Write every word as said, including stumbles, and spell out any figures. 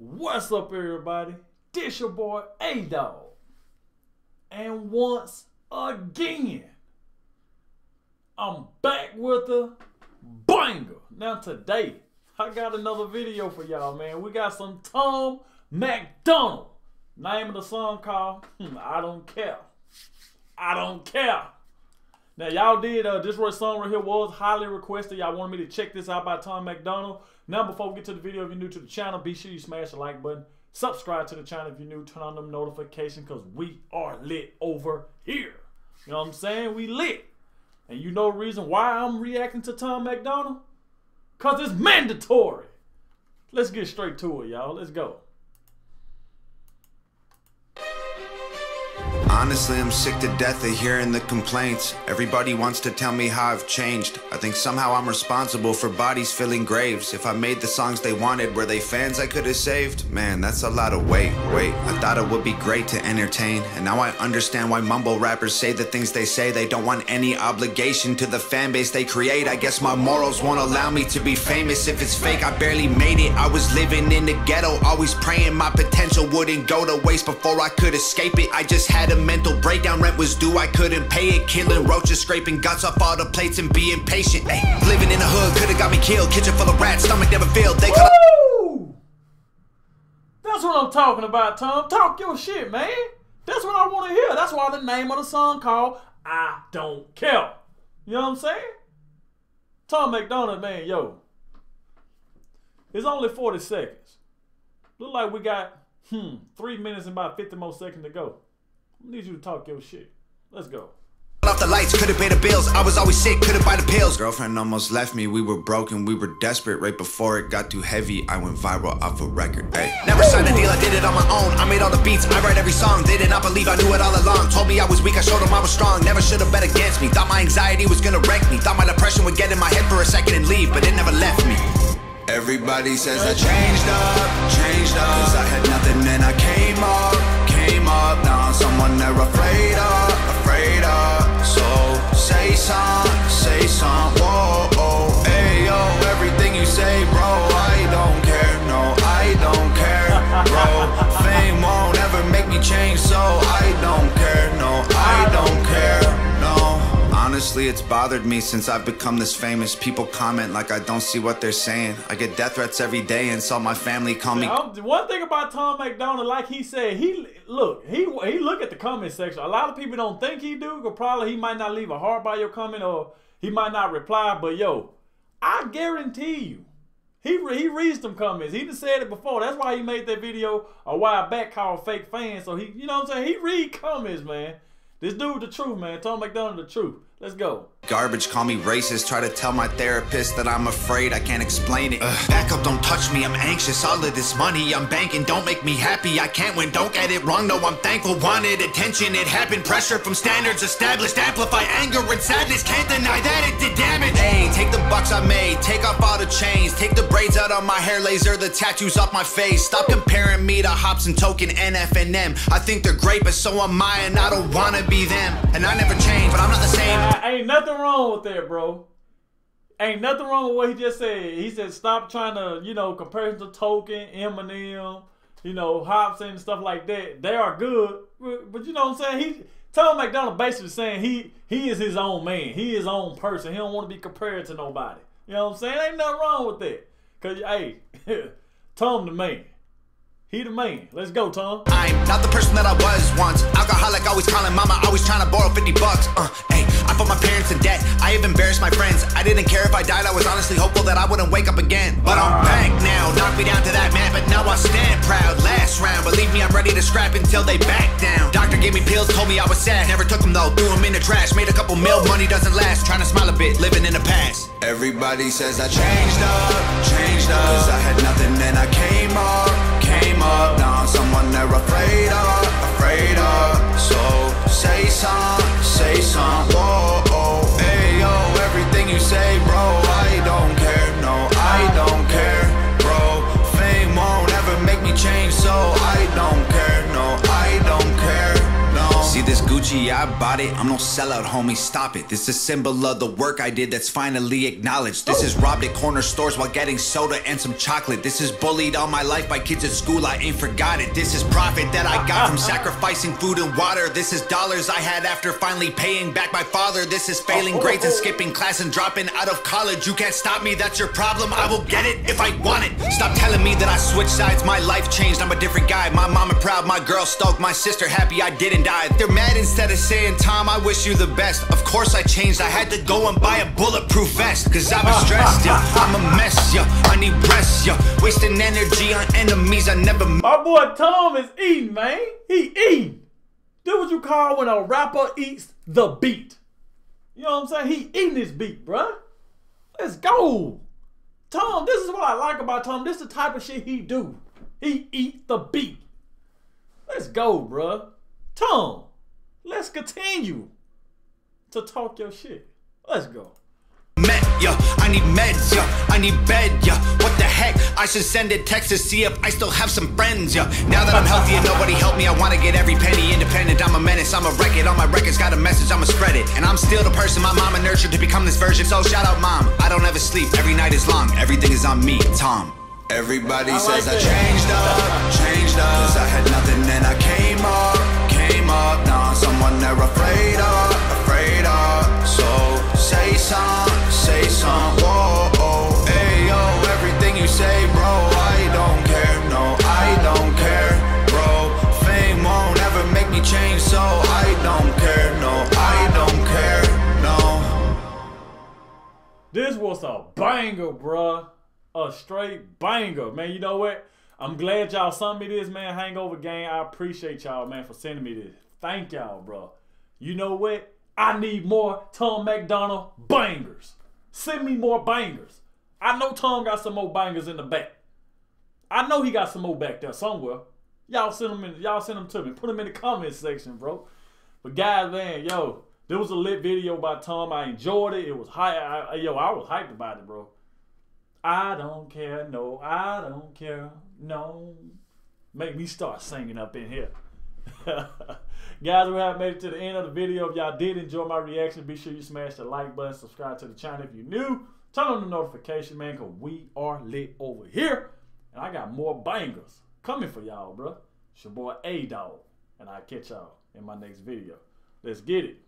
What's up, everybody? This your boy A-Dog, and once again I'm back with a banger. Now today I got another video for y'all, man. We got some Tom MacDonald. Name of the song called I Don't Care. I Don't Care. Now y'all did, uh, this song right here was highly requested. Y'all wanted me to check this out by Tom MacDonald. Now before we get to the video, if you're new to the channel, be sure you smash the like button. Subscribe to the channel if you're new. Turn on them notifications because we are lit over here. You know what I'm saying? We lit. And you know the reason why I'm reacting to Tom MacDonald? Because it's mandatory. Let's get straight to it, y'all. Let's go. Honestly, I'm sick to death of hearing the complaints. Everybody wants to tell me how I've changed. I think somehow I'm responsible for bodies filling graves. If I made the songs they wanted, were they fans I could have saved? Man, that's a lot of weight, wait. I thought it would be great to entertain, and now I understand why mumble rappers say the things they say. They don't want any obligation to the fan base they create. I guess my morals won't allow me to be famous. If it's fake, I barely made it. I was living in the ghetto, always praying my potential wouldn't go to waste. Before I could escape it, I just had a mental breakdown. Rent was due, I couldn't pay it. Killing roaches, scraping guts off all the plates and being patient. Ay, living in the hood could have got me killed. Kitchen full of rats, stomach never filled. They could. That's what I'm talking about, Tom. Talk your shit, man. That's what I want to hear. That's why the name of the song called I Don't Care. You know what I'm saying? Tom MacDonald, man, yo. It's only forty seconds. Look like we got hmm three minutes and about fifty more seconds to go. I need you to talk your shit. Let's go. Off the lights, couldn't pay the bills. I was always sick, couldn't buy the pills. Girlfriend almost left me, we were broken, we were desperate. Right before it got too heavy, I went viral off a record. Ay. Never signed a deal, I did it on my own. I made all the beats, I write every song. They did not believe I knew it all along. Told me I was weak, I showed them I was strong. Never should have bet against me. Thought my anxiety was gonna wreck me. Thought my depression would get in my head for a second and leave, but it never left me. Everybody says I changed up, changed up, cause I had nothing and I came up. Up now, someone they're afraid of, afraid of. So say some, say some. Whoa, oh, hey, yo, everything you say, bro, I don't care. No, I don't care, bro. Fame won't ever make me change, so I don't care. No, I don't care, no. Honestly, it's bothered me since I've become this famous. People comment like I don't see what they're saying. I get death threats every day and saw my family call me. Now, one thing about Tom MacDonald, like he said, he look, he he look at the comment section. A lot of people don't think he do, but probably he might not leave a heart by your comment or he might not reply. But yo, I guarantee you, he he reads them comments. He just said it before. That's why he made that video a while back called Fake Fans. So he, you know what I'm saying? He read comments, man. This dude the truth, man. Tom MacDonald the truth. Let's go. Garbage, call me racist. Try to tell my therapist that I'm afraid. I can't explain it. Ugh. Back up, don't touch me. I'm anxious. All of this money I'm banking don't make me happy. I can't win. Don't get it wrong. No, I'm thankful. Wanted attention. It happened. Pressure from standards established. Amplify anger and sadness. Can't deny that it did damage. Hey, take the bucks I made. Take off all the chains. Take the braids out of my hair. Laser the tattoos off my face. Stop comparing me to Hops and Token and F N M. I think they're great, but so am I, and I don't wanna be them. And I never change, but I'm not the same. I, ain't nothing wrong with that, bro. Ain't nothing wrong with what he just said. He said stop trying to, you know, compare him to Token, Eminem, you know, Hops and stuff like that. They are good, but, but you know what I'm saying? He Tom MacDonald basically saying he he is his own man. He is his own person. He don't want to be compared to nobody. You know what I'm saying? Ain't nothing wrong with that. Cause hey, Tom the man. He the man. Let's go, Tom. I'm not the person that I was once. Alcoholic, always calling mama, always trying to borrow fifty bucks. Uh, hey, I put my parents in debt. I have embarrassed my friends. I didn't care if I died. I was honestly hopeful that I wouldn't wake up again. But I'm back now. Knock me down to that mat, but now I stand proud. Last round, believe me, I'm ready to scrap until they back down. Doctor gave me pills, told me I was sad. Never took them though, threw them in the trash. Made a couple mil, money doesn't last. Trying to smile a bit, living in the past. Everybody says I changed up, changed up. Cause I had nothing and I came up. Came up now, someone they're afraid of, afraid of. So say some, say some. Whoa, oh, hey, yo, everything you say, bro, I don't care. No, I don't care, bro. Fame won't ever make me change, so I don't care. No, I don't care. No. See this Gucci energy, I bought it. I'm no sellout, homie, stop it. This is a symbol of the work I did that's finally acknowledged. This is robbed at corner stores while getting soda and some chocolate. This is bullied all my life by kids at school, I ain't forgot it. This is profit that I got from sacrificing food and water. This is dollars I had after finally paying back my father. This is failing grades and skipping class and dropping out of college. You can't stop me, that's your problem. I will get it if I want it. Stop telling me that I switched sides, my life changed, I'm a different guy. My mama proud, my girl stoked, my sister happy I didn't die. They're mad instead of saying, Tom, I wish you the best. Of course I changed, I had to go and buy a bulletproof vest. Cause I was stressed, yeah, I'm a mess, yeah, I need rest, yeah. Wasting energy on enemies I never met. My boy Tom is eating, man. He eating. Do what you call when a rapper eats the beat. You know what I'm saying? He eating his beat, bruh. Let's go. Tom, this is what I like about Tom. This is the type of shit he do. He eat the beat. Let's go, bruh. Tom, let's continue to talk your shit. Let's go. Met, yo, I need meds, yo, I need bed, yo. What the heck? I should send a text to see if I still have some friends, yo. Now that I'm healthy and nobody helped me, I wanna get every penny independent. I'm a menace, I'm a wreck it. All my records got a message, I'ma spread it. And I'm still the person my mama nurtured to become this version. So shout out, mom. I don't ever sleep, every night is long. Everything is on me, Tom. Everybody I says like I changed up, changed up. Cause I had nothing and I came up, came up. Now I'm someone they're afraid of, afraid of. So say some, say some. Whoa, oh, hey, yo, everything you say, bro, I don't care, no, I don't care, bro. Fame won't ever make me change, so I don't care, no, I don't care, no. This was a banger, bruh. A straight banger, man. You know what? I'm glad y'all sent me this, man. Hangover Gang, I appreciate y'all, man, for sending me this. Thank y'all, bro. You know what? I need more Tom MacDonald bangers. Send me more bangers. I know Tom got some more bangers in the back. I know he got some more back there somewhere. Y'all send them in, y'all send them to me. Put them in the comment section, bro. But guys, man, yo, there was a lit video by Tom. I enjoyed it. It was high. Yo, I was hyped about it, bro. I don't care, no, I don't care, no. Make me start singing up in here. Guys, we have made it to the end of the video. If y'all did enjoy my reaction, be sure you smash the like button, subscribe to the channel if you're new. Turn on the notification, man, because we are lit over here. And I got more bangers coming for y'all, bro. It's your boy A-Dawg, and I'll catch y'all in my next video. Let's get it.